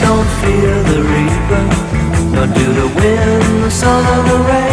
Don't feel the reaper, nor do the wind, the sun, or the rain.